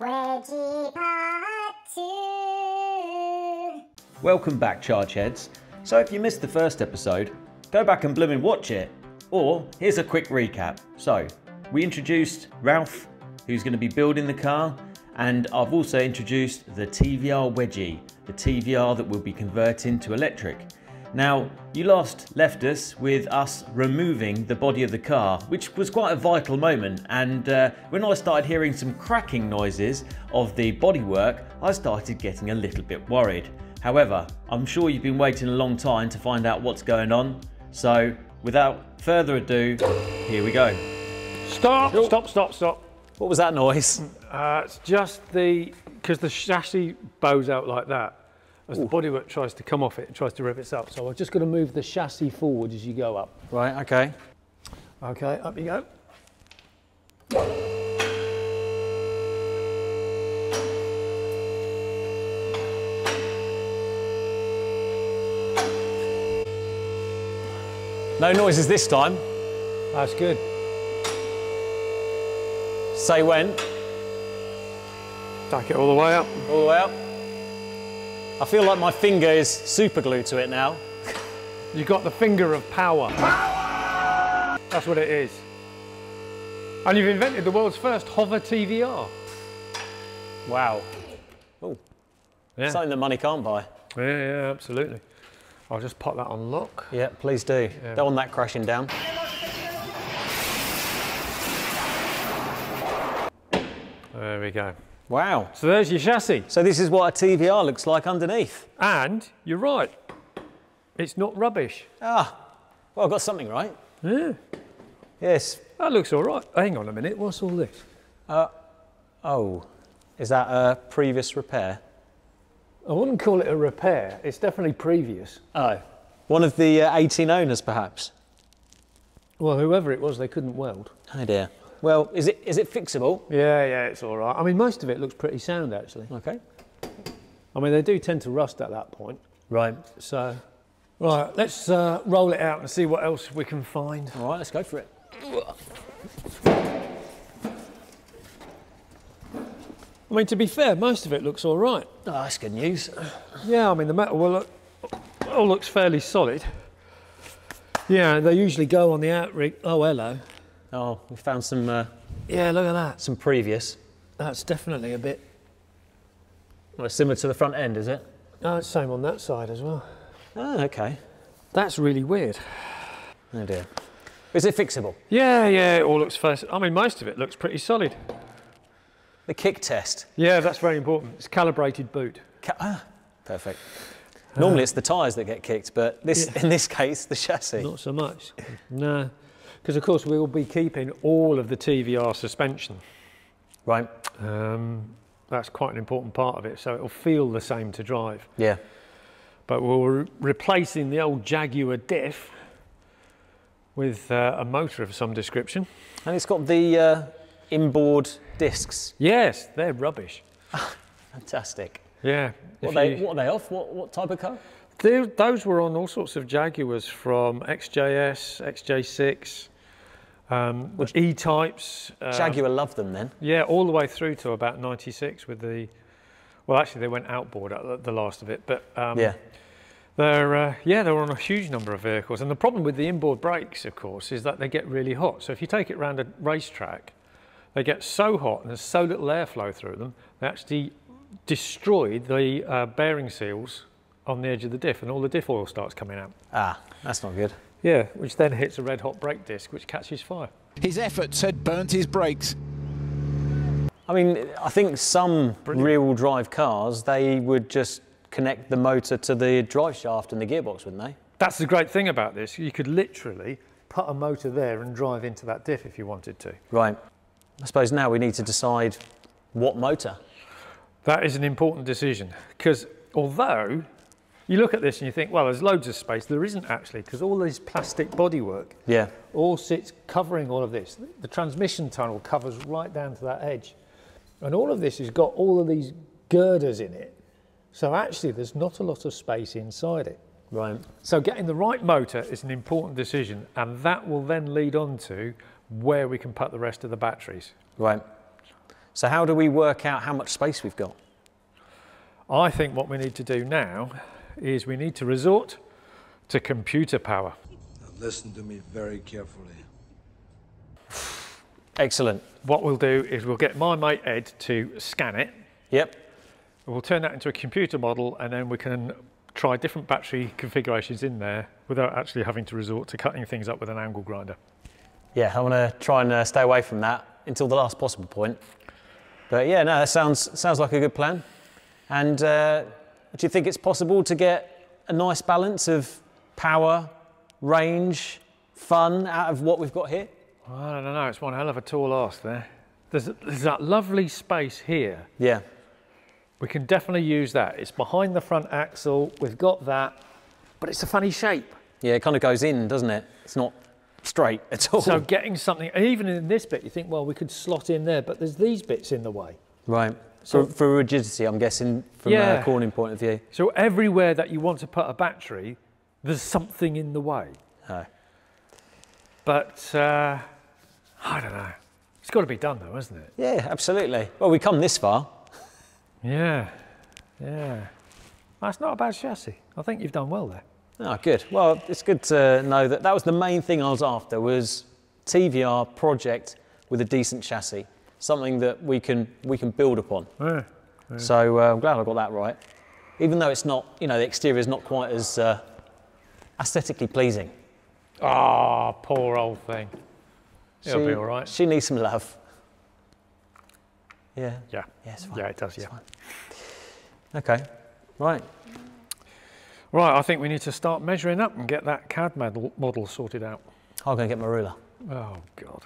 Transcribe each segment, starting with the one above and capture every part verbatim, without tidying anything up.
Wedgie part two. Welcome back, Chargeheads. So if you missed the first episode, go back and blooming watch it. Or here's a quick recap. So we introduced Ralph, who's going to be building the car, and I've also introduced the T V R Wedgie, the T V R that we'll be converting to electric. Now, you last left us with us removing the body of the car, which was quite a vital moment, and uh, when I started hearing some cracking noises of the bodywork, I started getting a little bit worried. However, I'm sure you've been waiting a long time to find out what's going on, so without further ado, here we go. Stop, oh. stop, stop, stop. What was that noise? Uh, it's just the, because the chassis bows out like that, as Ooh. the bodywork tries to come off it and tries to rip itself. So I'm just going to move the chassis forward as you go up. Right, okay. Okay, up you go. No noises this time. That's good. Say when. Tack it all the way up. All the way up. I feel like my finger is super glued to it now. You got the finger of power. Power! That's what it is. And you've invented the world's first hover T V R. Wow. Oh, yeah. Something that money can't buy. Yeah, yeah, absolutely. I'll just pop that on lock. Yeah, please do. Yeah. Don't want that crashing down. There we go. Wow. So there's your chassis. So this is what a T V R looks like underneath. And you're right, it's not rubbish. Ah, well, I've got something right. Yeah. Yes. That looks all right. Hang on a minute, what's all this? Uh, oh, is that a previous repair? I wouldn't call it a repair, it's definitely previous. Oh, one of the uh, eighteen owners perhaps? Well, whoever it was, they couldn't weld. Oh dear. Well, is it is it fixable? Yeah, yeah, it's all right. I mean, most of it looks pretty sound, actually. Okay. I mean, they do tend to rust at that point. Right. So, right, let's uh, roll it out and see what else we can find. All right, let's go for it. I mean, to be fair, most of it looks all right. Oh, that's good news. Yeah, I mean, the metal will look, all looks fairly solid. Yeah, they usually go on the outrigger. Oh, hello. Oh, we found some... Uh, yeah, look at that. Some previous. That's definitely a bit... Well, it's similar to the front end, is it? No, it's same on that side as well. Oh, OK. That's really weird. Oh, dear. Is it fixable? Yeah, yeah, it all looks... First, I mean, most of it looks pretty solid. The kick test. Yeah, that's very important. It's calibrated boot. Ca ah, perfect. Uh, Normally it's the tyres that get kicked, but this yeah. in this case, the chassis. Not so much. No. Because, of course, we will be keeping all of the T V R suspension. Right. Um, that's quite an important part of it, so it'll feel the same to drive. Yeah. But we're replacing the old Jaguar diff with uh, a motor of some description. And it's got the uh, inboard discs. Yes, they're rubbish. Fantastic. Yeah. What are, you... they, what are they off? What, what type of car? They, those were on all sorts of Jaguars, from X J S, X J six, um, well, E-Types. Um, Jaguar loved them then? Yeah, all the way through to about ninety-six with the... Well, actually, they went outboard at the last of it, but... Um, yeah. They're, uh, yeah, they were on a huge number of vehicles, and the problem with the inboard brakes, of course, is that they get really hot. So if you take it around a racetrack, they get so hot and there's so little airflow through them, they actually destroyed the uh, bearing seals on the edge of the diff, and all the diff oil starts coming out. Ah, that's not good. Yeah, which then hits a red hot brake disc, which catches fire. His efforts had burnt his brakes. I mean, I think some rear-wheel drive cars, they would just connect the motor to the drive shaft and the gearbox, wouldn't they? That's the great thing about this. You could literally put a motor there and drive into that diff if you wanted to. Right. I suppose now we need to decide what motor. That is an important decision, because although you look at this and you think, well, there's loads of space. There isn't actually, because all this plastic bodywork yeah. all sits covering all of this. The transmission tunnel covers right down to that edge. And all of this has got all of these girders in it. So actually, there's not a lot of space inside it. Right. So getting the right motor is an important decision, and that will then lead on to where we can put the rest of the batteries. Right. So how do we work out how much space we've got? I think what we need to do now is we need to resort to computer power. Now listen to me very carefully. Excellent. What we'll do is we'll get my mate Ed to scan it. Yep. We'll turn that into a computer model, and then we can try different battery configurations in there without actually having to resort to cutting things up with an angle grinder. Yeah, I want to try and uh, stay away from that until the last possible point. But yeah, no, that sounds, sounds like a good plan. And uh, do you think it's possible to get a nice balance of power, range, fun out of what we've got here? I don't know, it's one hell of a tall ask there. There's, there's that lovely space here. Yeah. We can definitely use that. It's behind the front axle, we've got that, but it's a funny shape. Yeah, it kind of goes in, doesn't it? It's not straight at all. So getting something, and even in this bit, you think, well, we could slot in there, but there's these bits in the way. Right, so for, for rigidity, I'm guessing, from yeah. a cornering point of view. So everywhere that you want to put a battery, there's something in the way. No. But, uh, I don't know. It's got to be done though, hasn't it? Yeah, absolutely. Well, we've come this far. Yeah, yeah. That's not a bad chassis. I think you've done well there. Oh, good. Well, it's good to know that that was the main thing I was after, was T V R project with a decent chassis, something that we can, we can build upon. Yeah, yeah. So uh, I'm glad I got that right. Even though it's not, you know, the exterior is not quite as uh, aesthetically pleasing. Ah, oh, poor old thing. It'll she, be all right. She needs some love. Yeah. Yeah. Yeah, it's fine. Yeah, it does. It's yeah. Fine. Okay. Right. Right. I think we need to start measuring up and get that C A D model, model sorted out. I'm going to get my ruler. Oh God.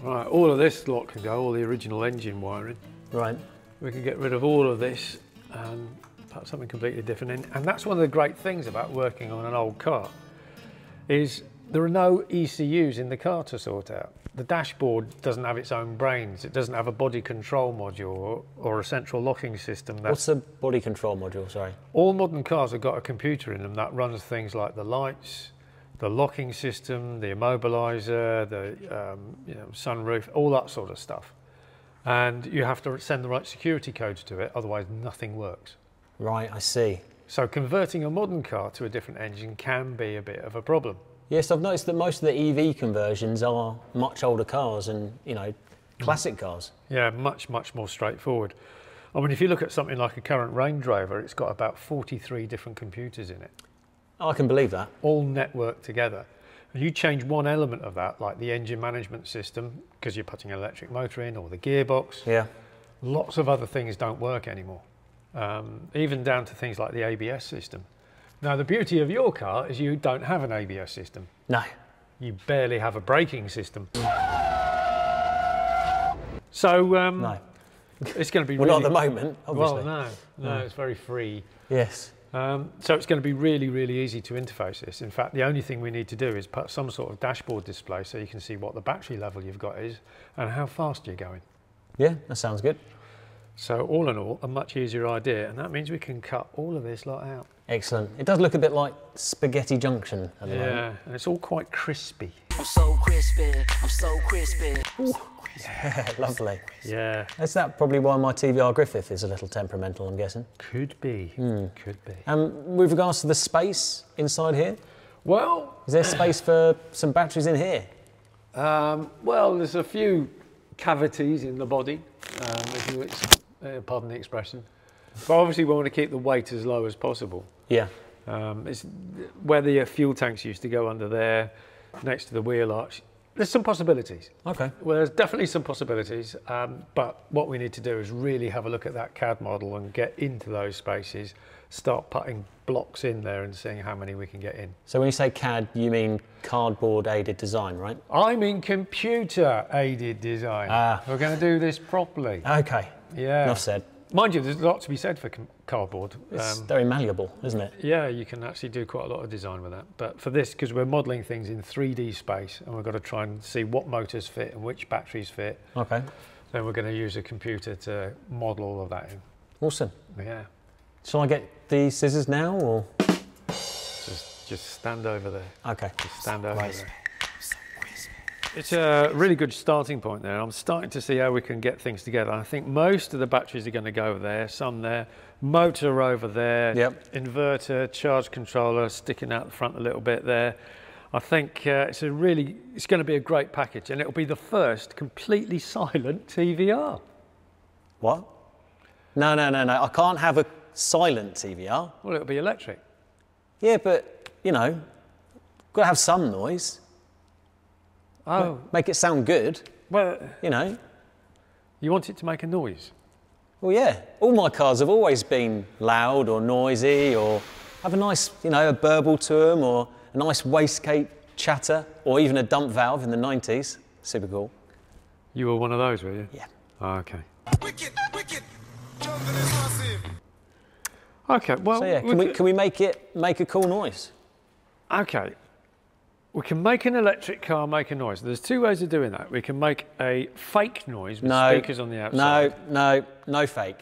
Right. All of this lot can go. All the original engine wiring. Right. We can get rid of all of this and put something completely different in. And that's one of the great things about working on an old car, is there are no E C Us in the car to sort out. The dashboard doesn't have its own brains. It doesn't have a body control module or, or a central locking system. That What's a body control module, sorry? All modern cars have got a computer in them that runs things like the lights, the locking system, the immobiliser, the um, you know, sunroof, all that sort of stuff. And you have to send the right security codes to it, otherwise nothing works. Right, I see. So converting a modern car to a different engine can be a bit of a problem. Yes, I've noticed that most of the E V conversions are much older cars and, you know, classic cars. Yeah, much, much more straightforward. I mean, if you look at something like a current Range Rover, it's got about forty-three different computers in it. I can believe that. All networked together. You change one element of that, like the engine management system, because you're putting an electric motor in, or the gearbox. Yeah. Lots of other things don't work anymore, um, even down to things like the A B S system. Now, the beauty of your car is you don't have an A B S system. No. You barely have a braking system. So, um, no. It's going to be well, really... not at the moment, obviously. Well, no, no, no. It's very free. Yes. Um, so it's going to be really, really easy to interface this. In fact, the only thing we need to do is put some sort of dashboard display so you can see what the battery level you've got is and how fast you're going. Yeah, that sounds good. So all in all, a much easier idea, and that means we can cut all of this lot out. Excellent. It does look a bit like Spaghetti Junction at the yeah, moment. And it's all quite crispy. I'm so crispy, I'm so crispy. Ooh. Yeah, lovely. Yeah. That's that probably why my T V R Griffith is a little temperamental, I'm guessing. Could be, mm. could be. Um, with regards to the space inside here? Well... Is there space for some batteries in here? Um, well, there's a few cavities in the body, um, if you ex uh, pardon the expression. But obviously we want to keep the weight as low as possible. Yeah. Um, it's where the fuel tanks used to go under there, next to the wheel arch. There's some possibilities. Okay. Well, there's definitely some possibilities, um, but what we need to do is really have a look at that C A D model and get into those spaces, start putting blocks in there and seeing how many we can get in. So when you say C A D, you mean cardboard-aided design, right? I mean computer-aided design. Ah. We're going to do this properly. Okay. Yeah. Enough said. Mind you, there's a lot to be said for cardboard. It's um, very malleable, isn't it? Yeah, you can actually do quite a lot of design with that. But for this, because we're modelling things in three D space, and we've got to try and see what motors fit and which batteries fit. Okay. Then we're going to use a computer to model all of that in. Awesome. Yeah. Shall I get the scissors now, or? Just Just stand over there. Okay. Just stand over right. there. It's a really good starting point there. I'm starting to see how we can get things together. I think most of the batteries are going to go there, some there, motor over there, yep. inverter, charge controller sticking out the front a little bit there. I think uh, it's a really, it's going to be a great package, and it'll be the first completely silent T V R. What? No, no, no, no. I can't have a silent T V R. Well, it'll be electric. Yeah, but, you know, got to have some noise. Oh. Make it sound good. Well, you know. You want it to make a noise? Well, yeah. All my cars have always been loud or noisy, or have a nice, you know, a burble to them, or a nice wastegate chatter, or even a dump valve in the nineties. Super cool. You were one of those, were you? Yeah. Oh, okay. Wicked, wicked. Okay, well... So, yeah, can we, can we make it make a cool noise? Okay. We can make an electric car make a noise. There's two ways of doing that. We can make a fake noise with no, speakers on the outside. No, no, no fake.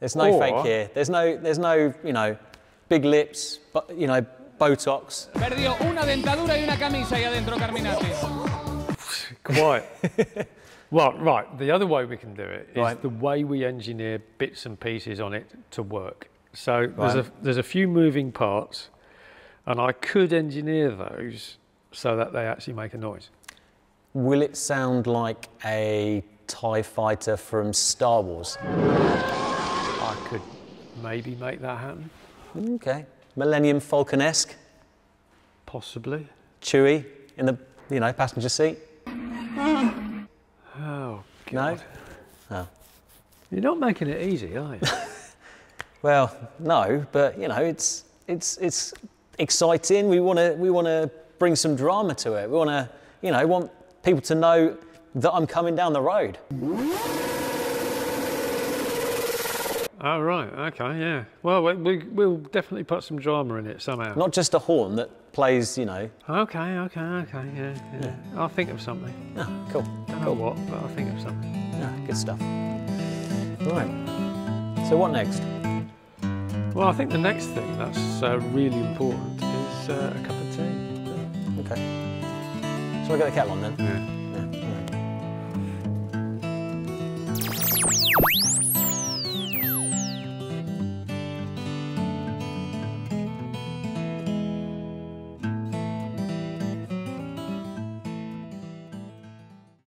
There's no or, fake here. There's no, there's no, you know, big lips, but you know, Botox. Perdió una dentadura y una camisa y adentro Carminatis. Quite. Well, right. The other way we can do it is right. the way we engineer bits and pieces on it to work. So right. there's a there's a few moving parts, and I could engineer those so that they actually make a noise. Will it sound like a TIE fighter from Star Wars? I could maybe make that happen. Okay. Millennium Falcon-esque? Possibly. Chewy in the, you know, passenger seat? Oh, God. No? Oh. You're not making it easy, are you? Well, no, but, you know, it's, it's, it's exciting. We want to, we want to bring some drama to it. We want to, you know, want people to know that I'm coming down the road. Oh, right, okay, yeah. Well, we, we'll definitely put some drama in it somehow. Not just a horn that plays, you know. Okay, okay, okay, yeah, yeah. yeah. I'll think of something. Oh, cool. I don't cool. know what, but I'll think of something. Oh, good stuff. Right, so what next? Well, I think the next thing that's uh, really important is uh, a cup of tea. Okay. Shall I get the kettle on then? Yeah.